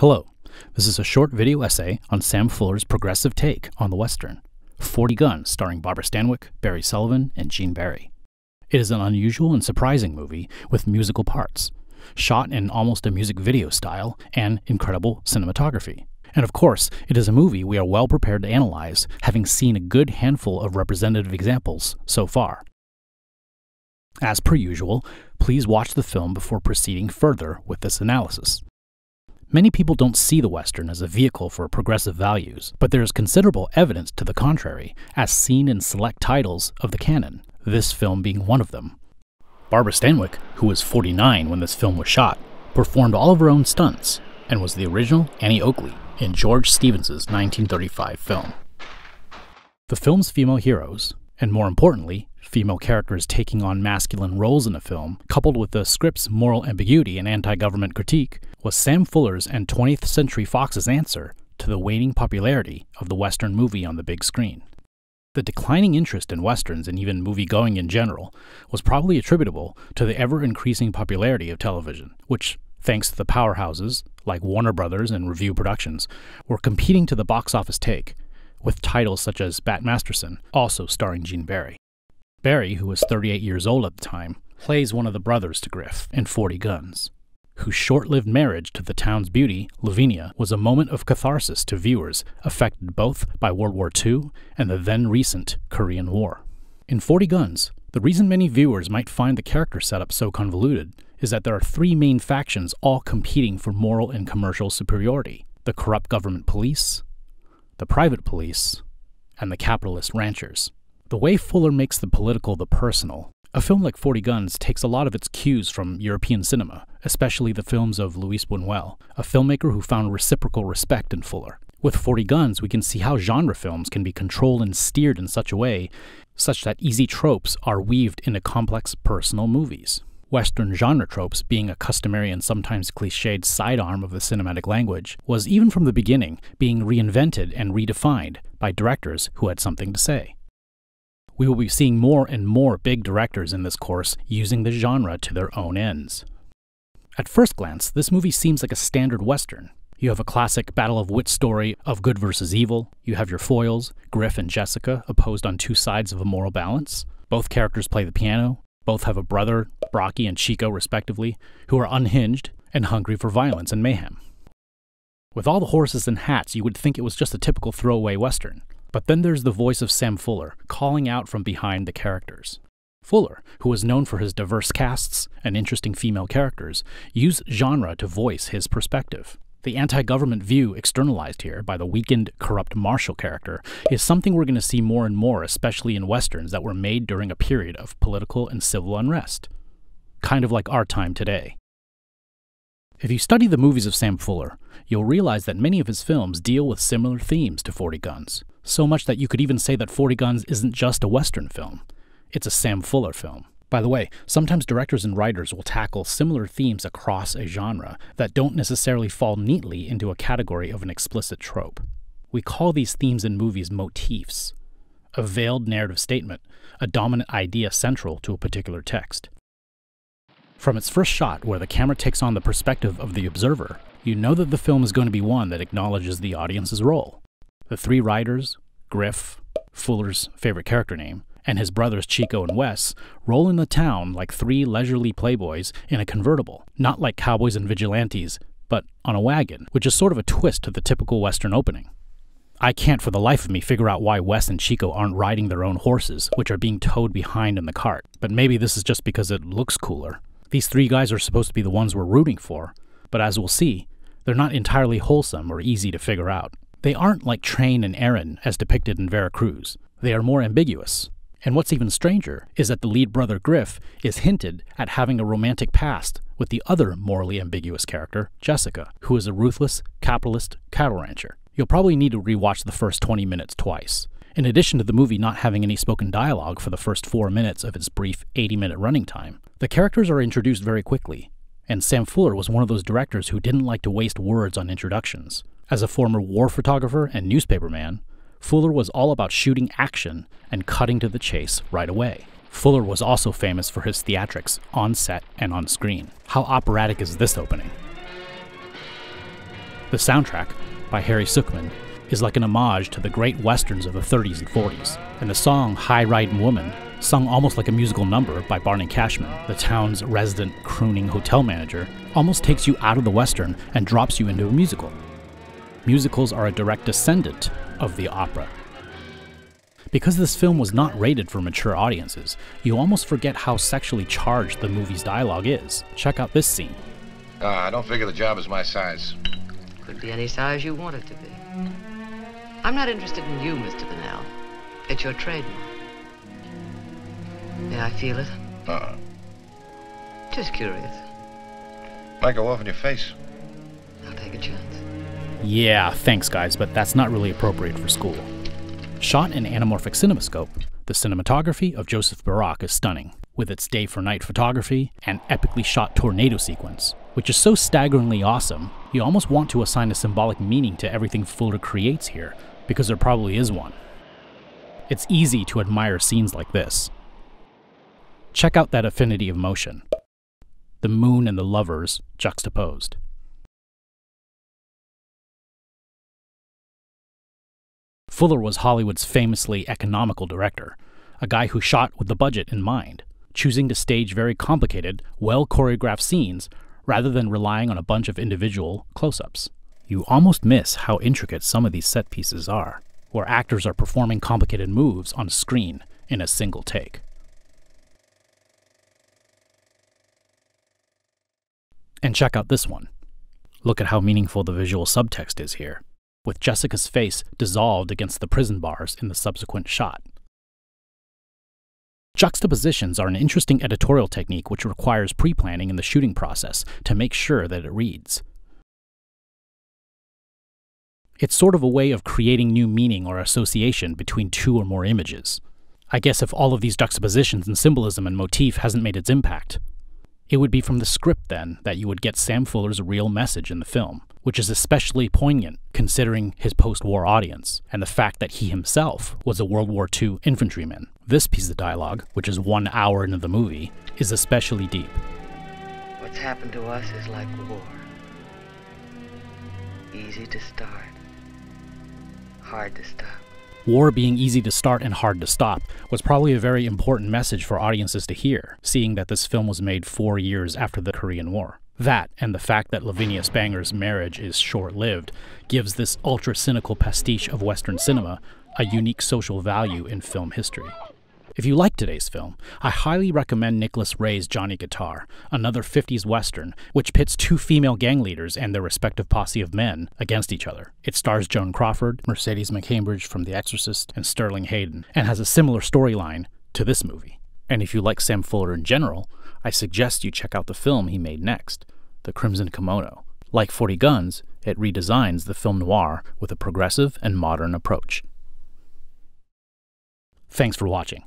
Hello, this is a short video essay on Sam Fuller's progressive take on the Western, 40 Guns, starring Barbara Stanwyck, Barry Sullivan, and Gene Barry. It is an unusual and surprising movie with musical parts, shot in almost a music video style, and incredible cinematography. And of course, it is a movie we are well prepared to analyze, having seen a good handful of representative examples so far. As per usual, please watch the film before proceeding further with this analysis. Many people don't see the Western as a vehicle for progressive values, but there is considerable evidence to the contrary, as seen in select titles of the canon, this film being one of them. Barbara Stanwyck, who was 49 when this film was shot, performed all of her own stunts, and was the original Annie Oakley in George Stevens' 1935 film. The film's female heroes, and more importantly, female characters taking on masculine roles in the film, coupled with the script's moral ambiguity and anti-government critique, was Sam Fuller's and 20th Century Fox's answer to the waning popularity of the Western movie on the big screen. The declining interest in Westerns and even movie-going in general was probably attributable to the ever-increasing popularity of television, which, thanks to the powerhouses like Warner Brothers and Revue Productions, were competing to the box office take, with titles such as Bat Masterson, also starring Gene Barry. Barry, who was 38 years old at the time, plays one of the brothers to Griff in 40 Guns, whose short-lived marriage to the town's beauty, Lavinia, was a moment of catharsis to viewers affected both by World War II and the then-recent Korean War. In 40 Guns, the reason many viewers might find the character setup so convoluted is that there are three main factions all competing for moral and commercial superiority: the corrupt government police, the private police, and the capitalist ranchers. The way Fuller makes the political the personal, a film like 40 Guns takes a lot of its cues from European cinema, especially the films of Luis Buñuel, a filmmaker who found reciprocal respect in Fuller. With 40 Guns, we can see how genre films can be controlled and steered in such a way such that easy tropes are weaved into complex personal movies. Western genre tropes, being a customary and sometimes cliched sidearm of the cinematic language, was even from the beginning being reinvented and redefined by directors who had something to say. We will be seeing more and more big directors in this course using the genre to their own ends. At first glance, this movie seems like a standard Western. You have a classic battle of wits story of good versus evil. You have your foils, Griff and Jessica, opposed on two sides of a moral balance. Both characters play the piano. Both have a brother, Brocky and Chico respectively, who are unhinged and hungry for violence and mayhem. With all the horses and hats, you would think it was just a typical throwaway Western. But then there's the voice of Sam Fuller, calling out from behind the characters. Fuller, who was known for his diverse casts and interesting female characters, used genre to voice his perspective. The anti-government view externalized here by the weakened, corrupt Marshall character is something we're going to see more and more, especially in Westerns that were made during a period of political and civil unrest. Kind of like our time today. If you study the movies of Sam Fuller, you'll realize that many of his films deal with similar themes to 40 Guns, so much that you could even say that 40 Guns isn't just a Western film, it's a Sam Fuller film. By the way, sometimes directors and writers will tackle similar themes across a genre that don't necessarily fall neatly into a category of an explicit trope. We call these themes in movies motifs, a veiled narrative statement, a dominant idea central to a particular text. From its first shot, where the camera takes on the perspective of the observer, you know that the film is going to be one that acknowledges the audience's role. The three riders, Griff, Fuller's favorite character name, and his brothers Chico and Wes, roll in the town like three leisurely playboys in a convertible, not like cowboys and vigilantes, but on a wagon, which is sort of a twist to the typical Western opening. I can't for the life of me figure out why Wes and Chico aren't riding their own horses, which are being towed behind in the cart, but maybe this is just because it looks cooler. These three guys are supposed to be the ones we're rooting for, but as we'll see, they're not entirely wholesome or easy to figure out. They aren't like Train and Aaron as depicted in Veracruz. They are more ambiguous. And what's even stranger is that the lead brother Griff is hinted at having a romantic past with the other morally ambiguous character, Jessica, who is a ruthless, capitalist cattle rancher. You'll probably need to rewatch the first 20 minutes twice. In addition to the movie not having any spoken dialogue for the first 4 minutes of its brief 80-minute running time, the characters are introduced very quickly, and Sam Fuller was one of those directors who didn't like to waste words on introductions. As a former war photographer and newspaperman, Fuller was all about shooting action and cutting to the chase right away. Fuller was also famous for his theatrics on set and on screen. How operatic is this opening? The soundtrack, by Harry Suchman, is like an homage to the great westerns of the 30s and 40s, and the song High Riding Woman, sung almost like a musical number by Barney Cashman, the town's resident crooning hotel manager, almost takes you out of the western and drops you into a musical. Musicals are a direct descendant of the opera. Because this film was not rated for mature audiences, you almost forget how sexually charged the movie's dialogue is. Check out this scene. I don't figure the job is my size. Could be any size you want it to be. I'm not interested in you, Mr. Buñuel. It's your trademark. May I feel it? Uh-uh. Just curious. Might go off in your face. I'll take a chance. Yeah, thanks guys, but that's not really appropriate for school. Shot in anamorphic cinemascope, the cinematography of Joseph Biroc is stunning, with its day-for-night photography and epically shot tornado sequence, which is so staggeringly awesome, you almost want to assign a symbolic meaning to everything Fuller creates here, because there probably is one. It's easy to admire scenes like this. Check out that affinity of motion. The moon and the lovers juxtaposed. Fuller was Hollywood's famously economical director, a guy who shot with the budget in mind, choosing to stage very complicated, well-choreographed scenes rather than relying on a bunch of individual close-ups. You almost miss how intricate some of these set pieces are, where actors are performing complicated moves on screen in a single take. And check out this one. Look at how meaningful the visual subtext is here, with Jessica's face dissolved against the prison bars in the subsequent shot. Juxtapositions are an interesting editorial technique which requires pre-planning in the shooting process to make sure that it reads. It's sort of a way of creating new meaning or association between two or more images. I guess if all of these juxtapositions and symbolism and motif hasn't made its impact, it would be from the script, then, that you would get Sam Fuller's real message in the film, which is especially poignant considering his post-war audience, and the fact that he himself was a World War II infantryman. This piece of dialogue, which is 1 hour into the movie, is especially deep. What's happened to us is like war. Easy to start, hard to stop. War being easy to start and hard to stop was probably a very important message for audiences to hear, seeing that this film was made 4 years after the Korean War. That, and the fact that Lavinia Spanger's marriage is short-lived, gives this ultra-cynical pastiche of Western cinema a unique social value in film history. If you like today's film, I highly recommend Nicholas Ray's Johnny Guitar, another 50s Western, which pits two female gang leaders and their respective posse of men against each other. It stars Joan Crawford, Mercedes McCambridge from The Exorcist, and Sterling Hayden, and has a similar storyline to this movie. And if you like Sam Fuller in general, I suggest you check out the film he made next, The Crimson Kimono. Like 40 Guns, it redesigns the film noir with a progressive and modern approach. Thanks for watching.